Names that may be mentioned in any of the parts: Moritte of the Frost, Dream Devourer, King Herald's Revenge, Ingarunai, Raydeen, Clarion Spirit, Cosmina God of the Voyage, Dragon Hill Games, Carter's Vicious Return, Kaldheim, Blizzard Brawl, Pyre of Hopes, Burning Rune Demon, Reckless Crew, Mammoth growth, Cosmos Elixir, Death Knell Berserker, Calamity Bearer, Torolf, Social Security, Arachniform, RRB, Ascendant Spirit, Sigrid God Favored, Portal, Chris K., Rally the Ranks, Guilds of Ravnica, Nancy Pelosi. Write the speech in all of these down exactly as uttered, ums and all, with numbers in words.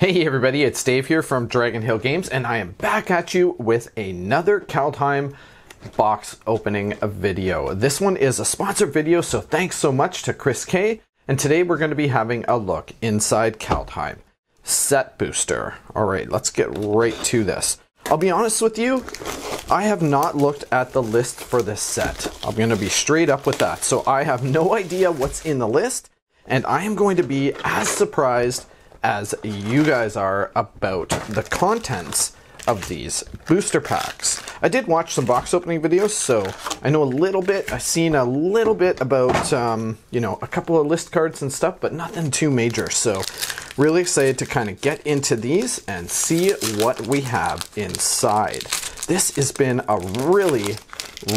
Hey everybody, it's Dave here from Dragon Hill Games, and I am back at you with another Kaldheim box opening video. This one is a sponsored video, so thanks so much to Chris K, and today we're going to be having a look inside Kaldheim. Set booster. Alright, let's get right to this. I'll be honest with you, I have not looked at the list for this set. I'm going to be straight up with that, so I have no idea what's in the list, and I am going to be as surprised as you guys are about the contents of these booster packs. I did watch some box opening videos, so I know a little bit. I've seen a little bit about, um, you know, a couple of list cards and stuff, but nothing too major. So really excited to kind of get into these and see what we have inside. This has been a really,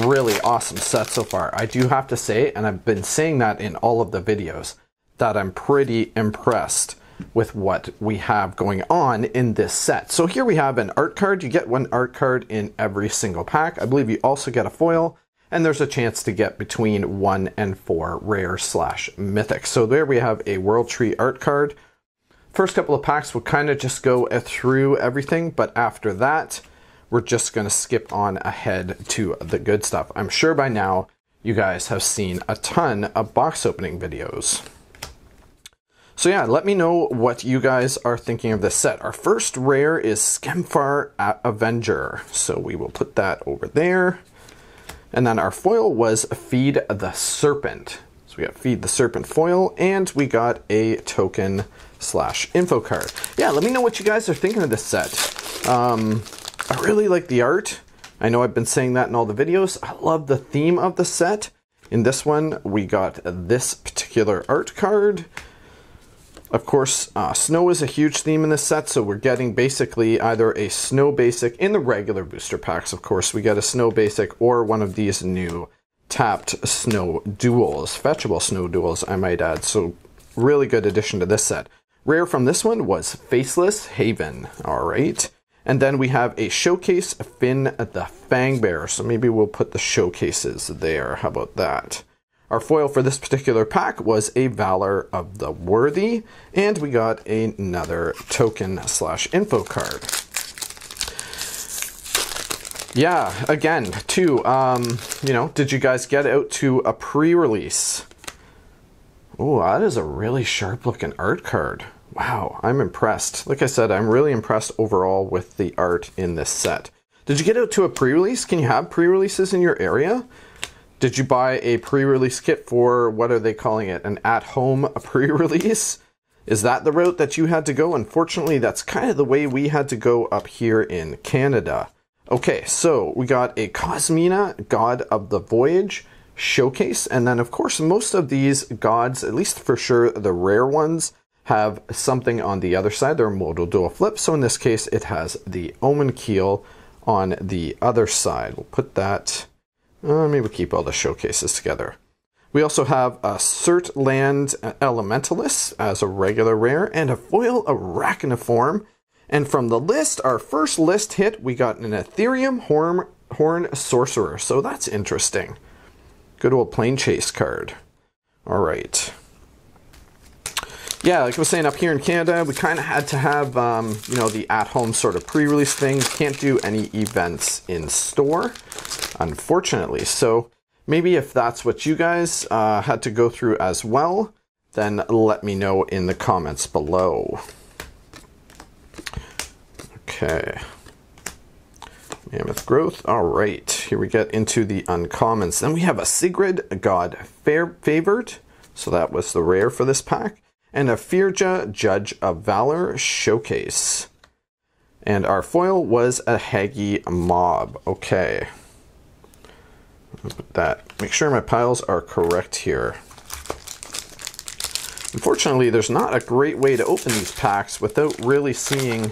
really awesome set so far. I do have to say, and I've been saying that in all of the videos, that I'm pretty impressed with what we have going on in this set. So here we have an art card. You get one art card in every single pack. I believe you also get a foil, and there's a chance to get between one and four rare slash mythic. So there we have a World Tree art card. First couple of packs will kind of just go through everything, but after that, we're just going to skip on ahead to the good stuff. I'm sure by now you guys have seen a ton of box opening videos. So yeah, let me know what you guys are thinking of this set. Our first rare is Skemfar Avenger. So we will put that over there. And then our foil was Feed the Serpent. So we got Feed the Serpent foil, and we got a token slash info card. Yeah, let me know what you guys are thinking of this set. Um, I really like the art. I know I've been saying that in all the videos. I love the theme of the set. In this one, we got this particular art card. Of course, uh, snow is a huge theme in this set, so we're getting basically either a snow basic in the regular booster packs, of course, we get a snow basic or one of these new tapped snow duels, fetchable snow duels, I might add. So really good addition to this set. Rare from this one was Faceless Haven, all right. And then we have a showcase Finn the Fangbear, so maybe we'll put the showcases there, how about that? Our foil for this particular pack was a Valor of the Worthy, and we got another token slash info card. Yeah, again, too, um, you know, did you guys get out to a pre-release? Oh, that is a really sharp looking art card. Wow, I'm impressed. Like I said, I'm really impressed overall with the art in this set. Did you get out to a pre-release? Can you have pre-releases in your area? Did you buy a pre-release kit for, what are they calling it, an at-home pre-release? Is that the route that you had to go? Unfortunately, that's kind of the way we had to go up here in Canada. Okay, so we got a Cosmina God of the Voyage showcase. And then, of course, most of these gods, at least for sure the rare ones, have something on the other side. They're modal dual flip. So in this case, it has the Omen Keel on the other side. We'll put that... Uh, maybe we'll keep all the showcases together. We also have a Cert Land Elementalist as a regular rare and a foil Arachniform. And from the list, our first list hit, we got an Ethereum Horn Horn Sorcerer. So that's interesting. Good old Plane Chase card. All right. Yeah, like I was saying, up here in Canada, we kind of had to have, um, you know, the at-home sort of pre-release thing. Can't do any events in store, unfortunately. So maybe if that's what you guys uh, had to go through as well, then let me know in the comments below. Okay. Mammoth growth. All right. Here we get into the uncommons. Then we have a Sigrid God Favored. So that was the rare for this pack. And a Firja Judge of Valor showcase. And our foil was a Haggy mob. Okay. Put that. Make sure my piles are correct here. Unfortunately, there's not a great way to open these packs without really seeing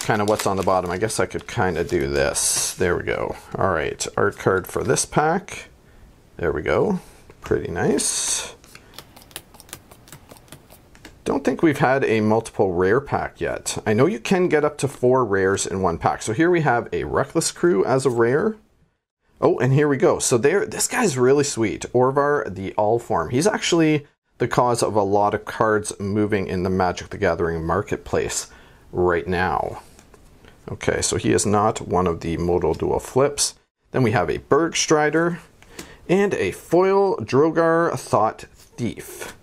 kind of what's on the bottom. I guess I could kind of do this. There we go. All right. Art card for this pack. There we go. Pretty nice. Don't think we've had a multiple rare pack yet. I know you can get up to four rares in one pack. So here we have a Reckless Crew as a rare. Oh, and here we go. So there, this guy's really sweet. Orvar the All-Form. He's actually the cause of a lot of cards moving in the Magic the Gathering marketplace. right now. Okay, so he is not one of the modal dual flips. Then we have a Bergstrider and a foil Drogar Thought Thief,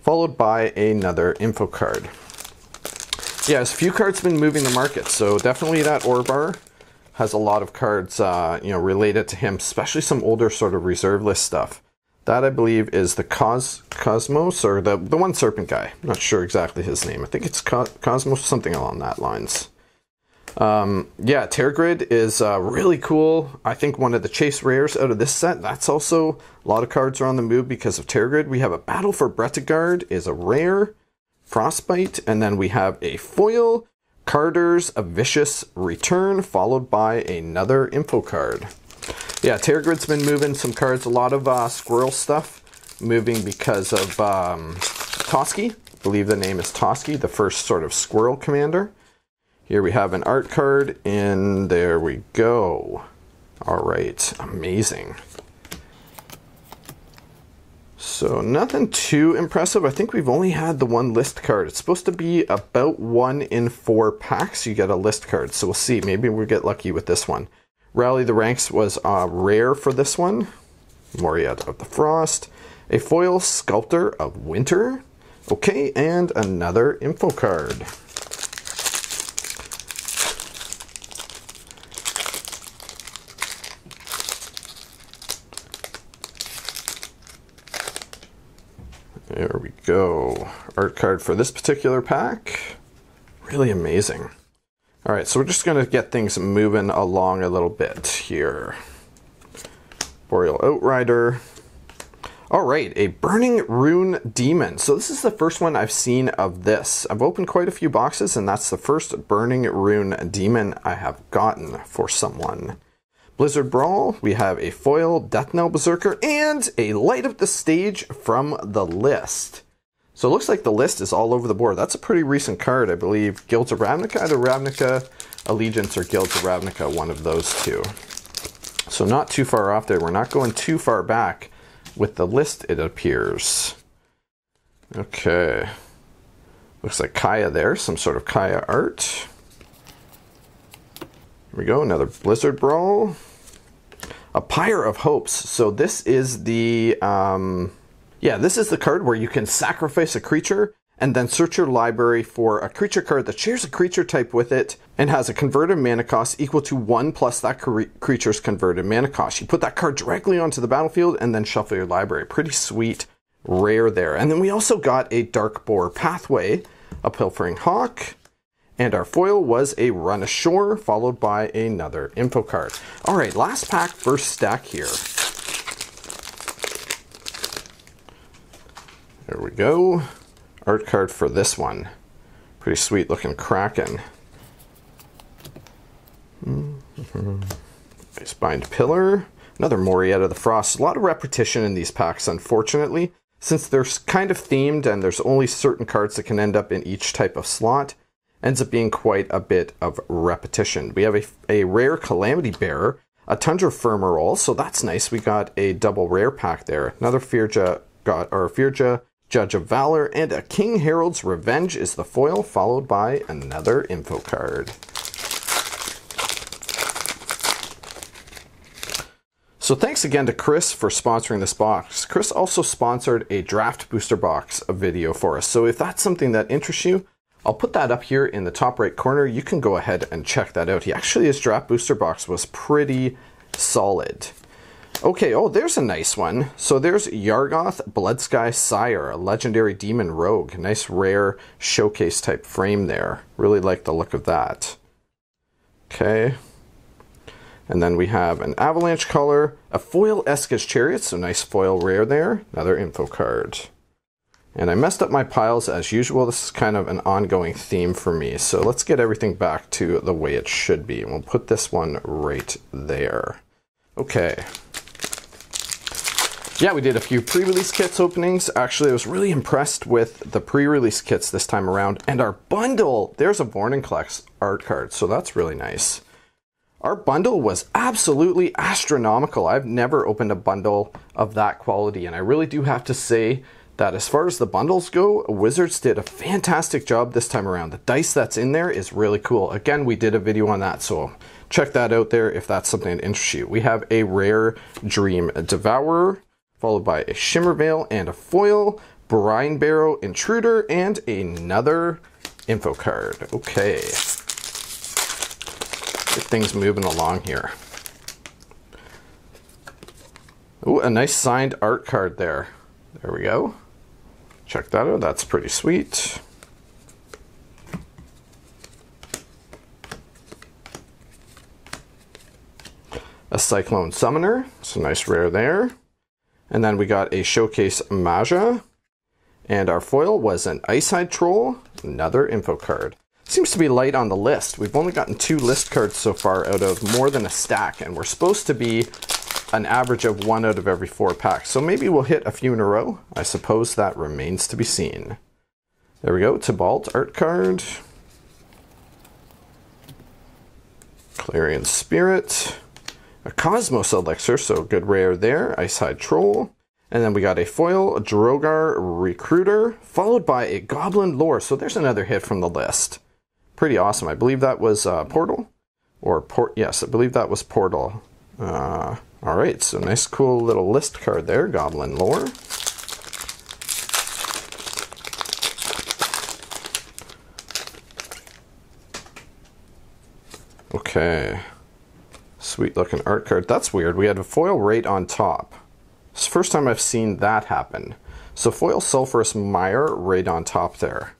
followed by another info card. Yes, few cards have been moving the market, so definitely that Orvar has a lot of cards uh, you know, related to him, especially some older sort of reserve list stuff. That, I believe, is the Cos Cosmos, or the, the one serpent guy. I'm not sure exactly his name. I think it's Co Cosmos, something along that lines. Um, yeah, Terragrid is uh, really cool. I think one of the chase rares out of this set. That's also, a lot of cards are on the move because of Terragrid. We have a Battle for Brettigard is a rare, Frostbite, and then we have a foil, Carter's A Vicious Return, followed by another info card. Yeah, Terragrid's been moving some cards, a lot of uh, squirrel stuff moving because of um, Toski. I believe the name is Toski, the first sort of squirrel commander. Here we have an art card, and there we go. All right, amazing. So nothing too impressive. I think we've only had the one list card. It's supposed to be about one in four packs you get a list card. So we'll see, maybe we'll get lucky with this one. Rally the Ranks was uh, rare for this one. Moritte of the Frost. A foil Sculptor of Winter. Okay, and another info card. There we go. Art card for this particular pack. Really amazing. All right, so we're just going to get things moving along a little bit here. Boreal Outrider. All right, a Burning Rune Demon. So this is the first one I've seen of this. I've opened quite a few boxes, and that's the first Burning Rune Demon I have gotten for someone. Blizzard Brawl, we have a foil Death Knell Berserker and a Light Up the Stage from the list. So it looks like the list is all over the board. That's a pretty recent card, I believe. Guilds of Ravnica, either Ravnica Allegiance or Guilds of Ravnica, one of those two. So not too far off there. We're not going too far back with the list, it appears. Okay. Looks like Kaya there, some sort of Kaya art. Here we go, another Blizzard Brawl. A Pyre of Hopes. So this is the, um, yeah, this is the card where you can sacrifice a creature and then search your library for a creature card that shares a creature type with it and has a converted mana cost equal to one plus that cre creature's converted mana cost. You put that card directly onto the battlefield and then shuffle your library. Pretty sweet rare there. And then we also got a Dark Boar Pathway, a Pilfering Hawk, and our foil was a Run Ashore, followed by another info card. All right, last pack, first stack here. There we go. Art card for this one. Pretty sweet looking Kraken. Mm-hmm. Spined Pillar. Another Moriette of the Frost. A lot of repetition in these packs, unfortunately. Since they're kind of themed and there's only certain cards that can end up in each type of slot, ends up being quite a bit of repetition. We have a, a rare Calamity Bearer, a Tundra Firmarole, so that's nice. We got a double rare pack there. Another Firja, got, or Firja Judge of Valor, and a King Herald's Revenge is the foil, followed by another info card. So thanks again to Chris for sponsoring this box. Chris also sponsored a draft booster box video for us, so if that's something that interests you, I'll put that up here in the top right corner. You can go ahead and check that out. He actually, his draft booster box was pretty solid. Okay, oh, there's a nice one. So there's Yargoth Bloodsky Sire, a legendary demon rogue. Nice rare showcase type frame there. Really like the look of that. Okay. And then we have an Avalanche Caller, a foil Eska's Chariot, so nice foil rare there. Another info card. And I messed up my piles as usual. This is kind of an ongoing theme for me. So let's get everything back to the way it should be. And we'll put this one right there. Okay. Yeah, we did a few pre-release kits openings. Actually, I was really impressed with the pre-release kits this time around. And our bundle, there's a Born and Collects art card. So that's really nice. Our bundle was absolutely astronomical. I've never opened a bundle of that quality. And I really do have to say that as far as the bundles go, Wizards did a fantastic job this time around. The dice that's in there is really cool. Again, we did a video on that, so check that out there if that's something that interests you. We have a rare Dream Devourer, followed by a Shimmer Veil and a foil, Brine Barrow Intruder, and another info card. Okay. Get things moving along here. Ooh, a nice signed art card there. There we go. Check that out. That's pretty sweet. A Cyclone Summoner. It's a nice rare there. And then we got a Showcase Maja. And our foil was an Icehide Troll. Another info card. Seems to be light on the list. We've only gotten two list cards so far out of more than a stack, and we're supposed to be an average of one out of every four packs. So maybe we'll hit a few in a row. I suppose that remains to be seen. There we go, Tybalt art card. Clarion Spirit. A Cosmos Elixir, so good rare there. Icehide Troll. And then we got a foil, a Drogar Recruiter, followed by a Goblin Lore. So there's another hit from the list. Pretty awesome. I believe that was uh, Portal. Or Port, yes, I believe that was Portal. Uh, all right, so nice, cool little list card there, Goblin Lore. Okay, sweet looking art card. That's weird. We had a foil right on top. It's the first time I've seen that happen. So foil Sulphurous Mire right on top there.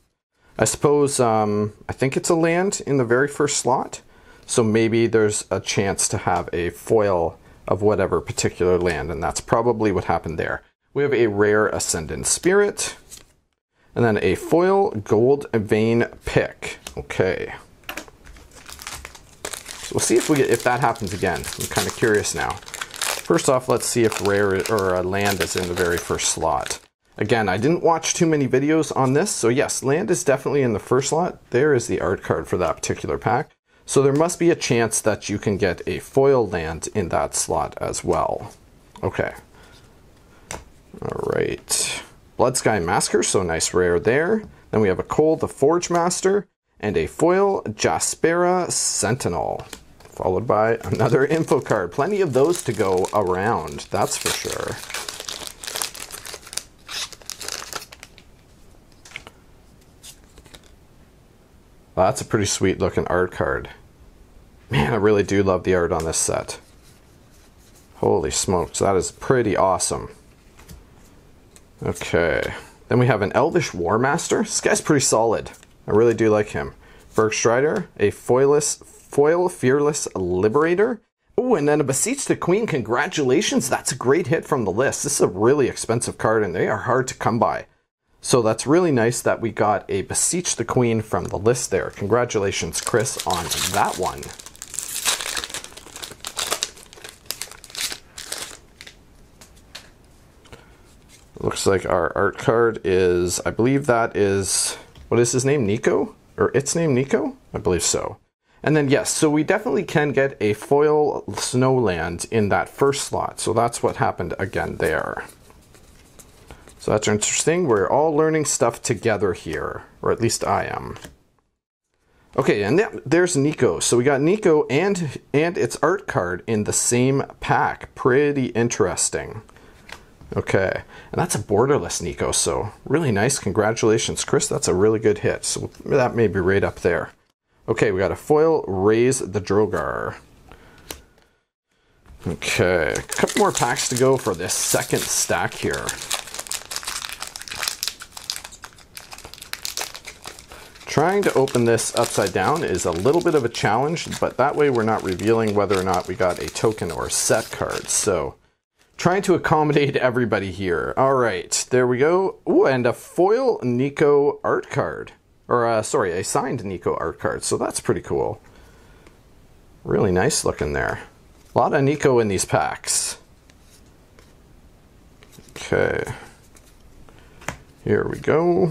I suppose, um, I think it's a land in the very first slot. So maybe there's a chance to have a foil of whatever particular land, and that's probably what happened there. We have a rare Ascendant Spirit, and then a foil Gold Vein Pick. Okay. So we'll see if we get, if that happens again. I'm kind of curious now. First off, let's see if rare or a land is in the very first slot. Again, I didn't watch too many videos on this, so yes, land is definitely in the first slot. There is the art card for that particular pack. So there must be a chance that you can get a foil land in that slot as well. Okay. All right. Bloodsky Masker, so nice rare there. Then we have a Cole the Forge Master and a foil Jaspera Sentinel, followed by another info card. Plenty of those to go around, that's for sure. That's a pretty sweet looking art card. Man, I really do love the art on this set. Holy smokes, that is pretty awesome. Okay. Then we have an Elvish War Master. This guy's pretty solid. I really do like him. Bergstrider, a foilless, foil Fearless Liberator. Oh, and then a Beseech the Queen. Congratulations, that's a great hit from the list. This is a really expensive card and they are hard to come by. So that's really nice that we got a Beseech the Queen from the list there. Congratulations, Chris, on that one. Looks like our art card is, I believe that is, what is his name, Nico? Or its name, Nico? I believe so. And then yes, so we definitely can get a foil Snowland in that first slot. So that's what happened again there. So that's interesting. We're all learning stuff together here, or at least I am. Okay, and th there's Nico. So we got Nico and, and its art card in the same pack. Pretty interesting. Okay, and that's a borderless Nico, so really nice. Congratulations, Chris. That's a really good hit. So that may be right up there. Okay, we got a foil Raise the Drogar. Okay, a couple more packs to go for this second stack here. Trying to open this upside down is a little bit of a challenge, but that way we're not revealing whether or not we got a token or a set card. So trying to accommodate everybody here. All right, there we go. Ooh, and a foil Nico art card, or uh, sorry, a signed Nico art card. So that's pretty cool. Really nice looking there. A lot of Nico in these packs. Okay, here we go.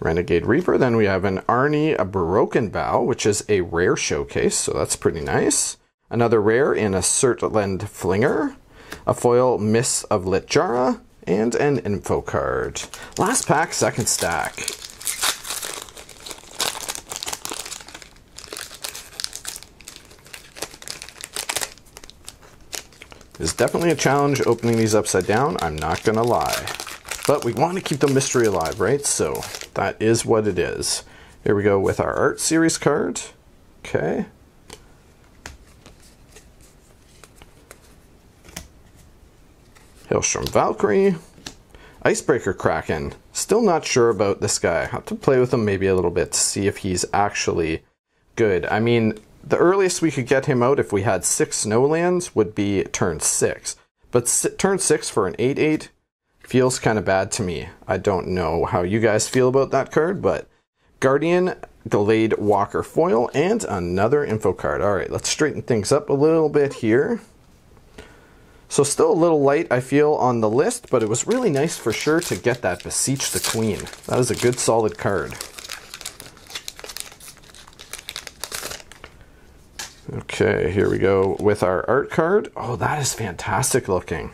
Renegade Reaper. Then we have an Arnie a Broken Bow, which is a rare showcase, so that's pretty nice. Another rare in a Cert Land Flinger. a foil Miss of Litjara, and an info card. Last pack, second stack. It's definitely a challenge opening these upside down, I'm not gonna lie. But we want to keep the mystery alive, right? So that is what it is. Here we go with our art series card. Okay. Hailstorm Valkyrie. Icebreaker Kraken. Still not sure about this guy. Have to play with him maybe a little bit to see if he's actually good. I mean, the earliest we could get him out if we had six snow lands would be turn six. But turn six for an eight eight feels kind of bad to me. I don't know how you guys feel about that card, but Guardian, Gallade Walker foil, and another info card. All right, let's straighten things up a little bit here. So still a little light, I feel, on the list, but it was really nice for sure to get that Beseech the Queen. That is a good solid card. Okay, here we go with our art card. Oh, that is fantastic looking.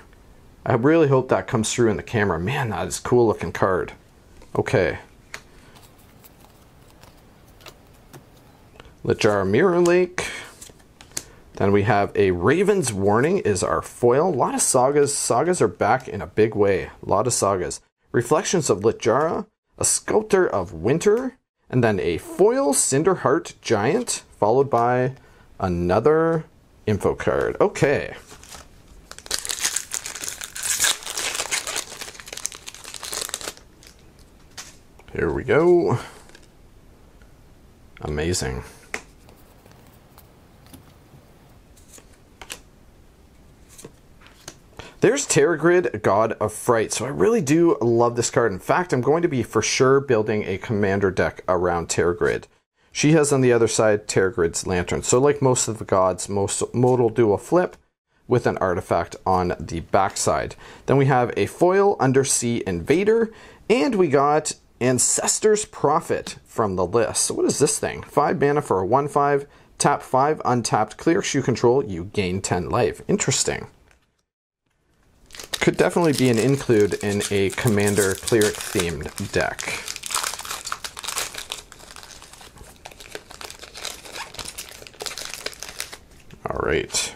I really hope that comes through in the camera. Man, that is a cool looking card. Okay. Litjara Mirror Lake. Then we have a Raven's Warning is our foil. A lot of sagas. Sagas are back in a big way. A lot of sagas. Reflections of Litjara. A Sculptor of Winter. And then a foil Cinderheart Giant. Followed by another info card. Okay. Here we go. Amazing. There's Terragrid, God of Fright. So I really do love this card. In fact, I'm going to be for sure building a commander deck around Terragrid. She has on the other side Terragrid's Lantern. So like most of the gods, most mode will do a flip with an artifact on the backside. Then we have a foil Undersea Invader, and we got Ancestor's Prophet from the list. So what is this thing? Five mana for a one five, tap five, untapped, clear, shoe control, you gain ten life. Interesting. Could definitely be an include in a Commander Cleric themed deck. All right,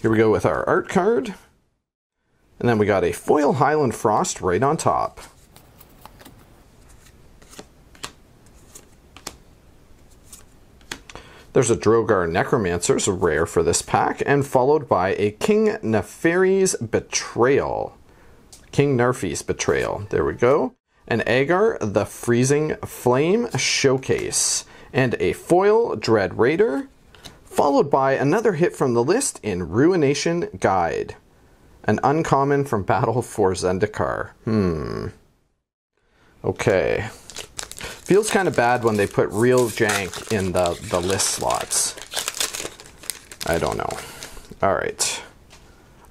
here we go with our art card. And then we got a foil Highland Frost right on top. There's a Drogar Necromancer, so rare for this pack, and followed by a King Nerferi's Betrayal. King Nerferi's Betrayal, there we go. An Agar, the Freezing Flame Showcase, and a foil Dread Raider, followed by another hit from the list in Ruination Guide. An uncommon from Battle for Zendikar. Hmm. Okay. Feels kind of bad when they put real jank in the, the list slots. I don't know. All right.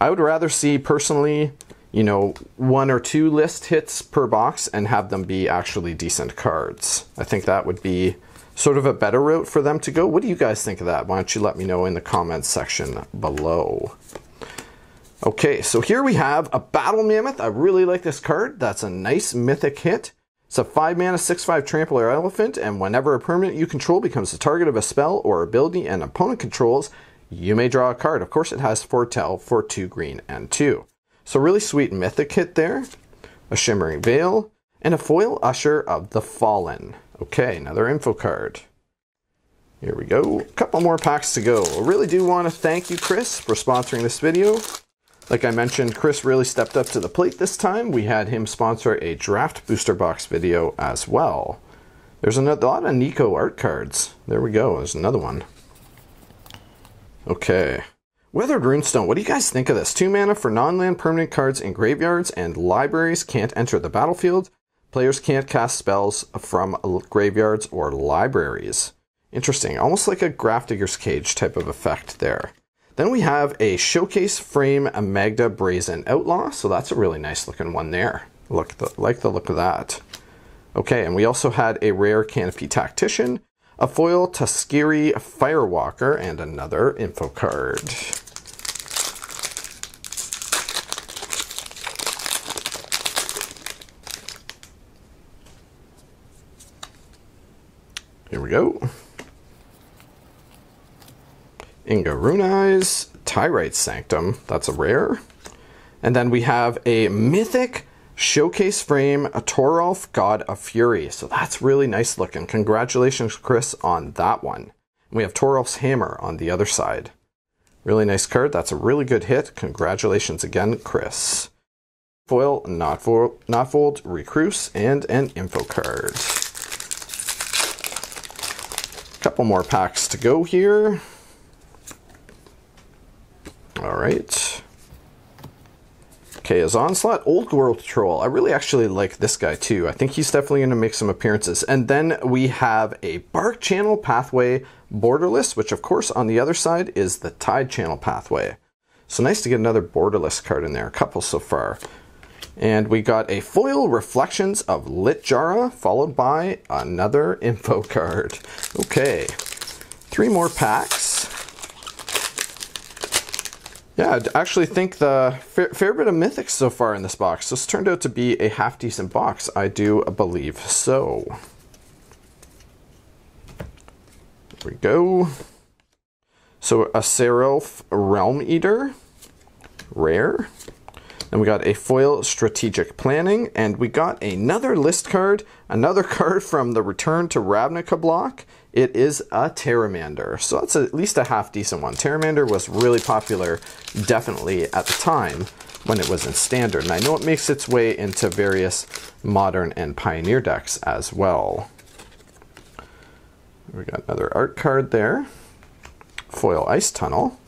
I would rather see, personally, you know, one or two list hits per box and have them be actually decent cards. I think that would be sort of a better route for them to go. What do you guys think of that? Why don't you let me know in the comments section below. Okay, so here we have a Battle Mammoth. I really like this card. That's a nice mythic hit. It's a five mana, six five Trampler Elephant, and whenever a permanent you control becomes the target of a spell or ability an opponent controls, you may draw a card. Of course, it has Foretell for two green and two. So really sweet mythic hit there. A Shimmering Veil, and a foil Usher of the Fallen. Okay, another info card. Here we go. A couple more packs to go. I really do want to thank you, Chris, for sponsoring this video. Like I mentioned, Chris really stepped up to the plate this time. We had him sponsor a draft booster box video as well. There's another, a lot of Nico art cards. There we go. There's another one. Okay. Weathered Runestone. What do you guys think of this? Two mana for non-land permanent cards in graveyards and libraries can't enter the battlefield. Players can't cast spells from graveyards or libraries. Interesting. Almost like a Grafdigger's Cage type of effect there. Then we have a Showcase Frame, a Magda Brazen Outlaw. So that's a really nice looking one there. Look, the, like the look of that. Okay, and we also had a rare Canopy Tactician, a foil Tuskiri Firewalker, and another info card. Here we go. Ingarunai's Tyrite Sanctum. That's a rare. And then we have a Mythic Showcase Frame, a Torolf, God of Fury. So that's really nice looking. Congratulations, Chris, on that one. And we have Torolf's Hammer on the other side. Really nice card. That's a really good hit. Congratulations again, Chris. Foil, not foil, not fold, recruise, and an info card. Couple more packs to go here. All right. Okay, is Onslaught, Old World Troll. I really actually like this guy too. I think he's definitely going to make some appearances. And then we have a Bark Channel Pathway Borderless, which of course on the other side is the Tide Channel Pathway. So nice to get another Borderless card in there, a couple so far. And we got a foil, Reflections of Litjara, followed by another info card. Okay, three more packs. Yeah, I actually think the fair, fair bit of mythics so far in this box. This turned out to be a half-decent box, I do believe so. There we go. So a Seraph Realm Eater, rare. And we got a foil, Strategic Planning, and we got another list card, another card from the Return to Ravnica block. It is a Terramander, so that's at least a half-decent one. Terramander was really popular, definitely, at the time when it was in Standard, and I know it makes its way into various Modern and Pioneer decks as well. We got another art card there. Foil Ice Tunnel.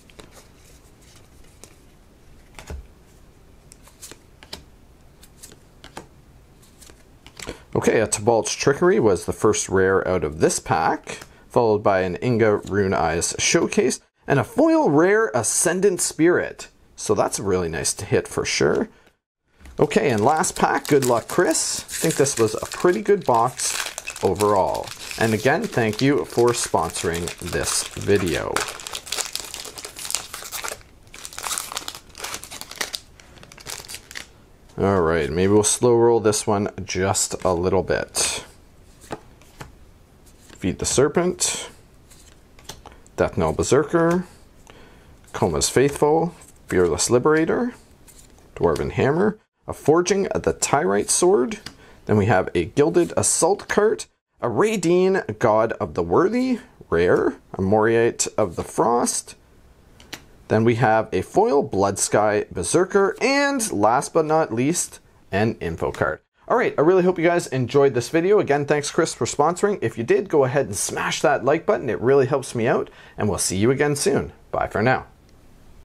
Okay, a Tebalt's Trickery was the first rare out of this pack, followed by an Ingarunai's Showcase, and a foil rare Ascendant Spirit. So that's a really nice to hit for sure. Okay, and last pack, good luck, Chris. I think this was a pretty good box overall. And again, thank you for sponsoring this video. All right, maybe we'll slow roll this one just a little bit. Feed the Serpent, Death Knell Berserker, Koma's Faithful, Fearless Liberator, Dwarven Hammer, a Forging of the Tyrite Sword. Then we have a Gilded Assault Cart, a Raydeen, God of the Worthy, rare, a Moritte of the Frost. Then we have a foil, Bloodsky Berserker, and last but not least, an info card. All right, I really hope you guys enjoyed this video. Again, thanks, Chris, for sponsoring. If you did, go ahead and smash that like button. It really helps me out, and we'll see you again soon. Bye for now.